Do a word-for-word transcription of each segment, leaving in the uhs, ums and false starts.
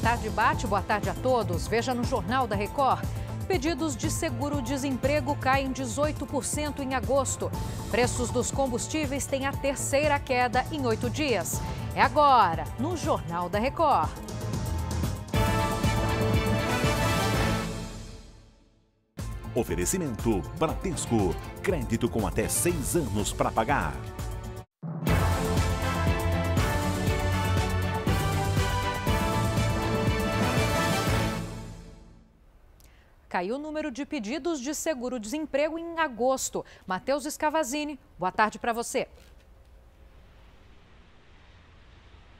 Boa tarde, Bate. Boa tarde a todos. Veja no Jornal da Record. Pedidos de seguro-desemprego caem dezoito por cento em agosto. Preços dos combustíveis têm a terceira queda em oito dias. É agora, no Jornal da Record. Oferecimento Bradesco. Crédito com até seis anos para pagar. Caiu o número de pedidos de seguro-desemprego em agosto. Matheus Scavazzini, boa tarde para você.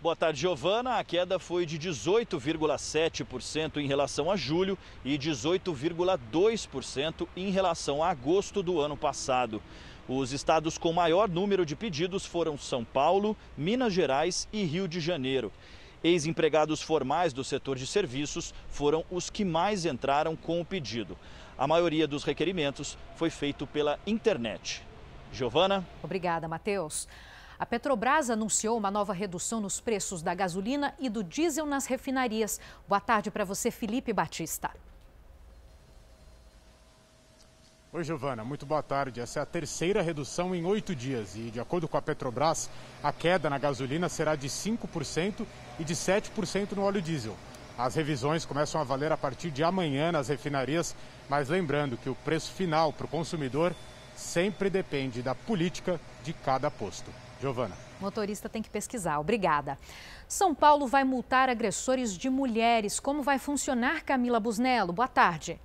Boa tarde, Giovana. A queda foi de dezoito vírgula sete por cento em relação a julho e dezoito vírgula dois por cento em relação a agosto do ano passado. Os estados com maior número de pedidos foram São Paulo, Minas Gerais e Rio de Janeiro. Ex-empregados formais do setor de serviços foram os que mais entraram com o pedido. A maioria dos requerimentos foi feito pela internet. Giovana? Obrigada, Matheus. A Petrobras anunciou uma nova redução nos preços da gasolina e do diesel nas refinarias. Boa tarde para você, Felipe Batista. Oi, Giovana. Muito boa tarde. Essa é a terceira redução em oito dias e, de acordo com a Petrobras, a queda na gasolina será de cinco por cento e de sete por cento no óleo diesel. As revisões começam a valer a partir de amanhã nas refinarias, mas lembrando que o preço final para o consumidor sempre depende da política de cada posto. Giovana. Motorista tem que pesquisar. Obrigada. São Paulo vai multar agressores de mulheres. Como vai funcionar, Camila Busnello? Boa tarde.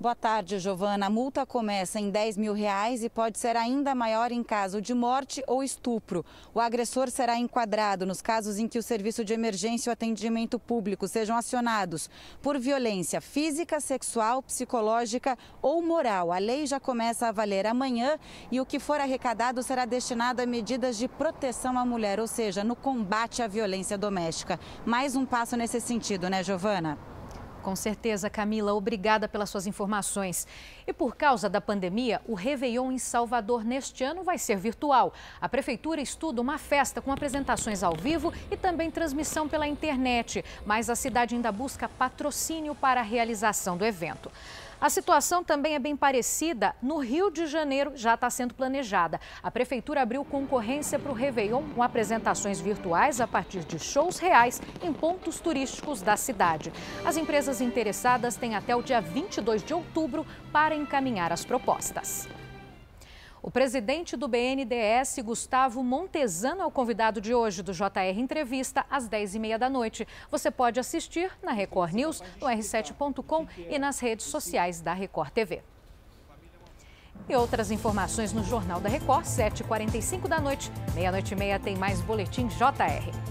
Boa tarde, Giovana. A multa começa em dez mil reais e pode ser ainda maior em caso de morte ou estupro. O agressor será enquadrado nos casos em que o serviço de emergência e o atendimento público sejam acionados por violência física, sexual, psicológica ou moral. A lei já começa a valer amanhã e o que for arrecadado será destinado a medidas de proteção à mulher, ou seja, no combate à violência doméstica. Mais um passo nesse sentido, né, Giovana? Com certeza, Camila. Obrigada pelas suas informações. E por causa da pandemia, o Réveillon em Salvador neste ano vai ser virtual. A Prefeitura estuda uma festa com apresentações ao vivo e também transmissão pela internet. Mas a cidade ainda busca patrocínio para a realização do evento. A situação também é bem parecida. No Rio de Janeiro já está sendo planejada. A Prefeitura abriu concorrência para o Réveillon com apresentações virtuais a partir de shows reais em pontos turísticos da cidade. As empresas interessadas têm até o dia vinte e dois de outubro para encaminhar as propostas. O presidente do B N D S, Gustavo Montezano, é o convidado de hoje do J R Entrevista, às dez e meia da noite. Você pode assistir na Record News, no R sete ponto com e nas redes sociais da Record T V. E outras informações no Jornal da Record, sete e quarenta e cinco da noite. Meia-noite e meia tem mais Boletim J R.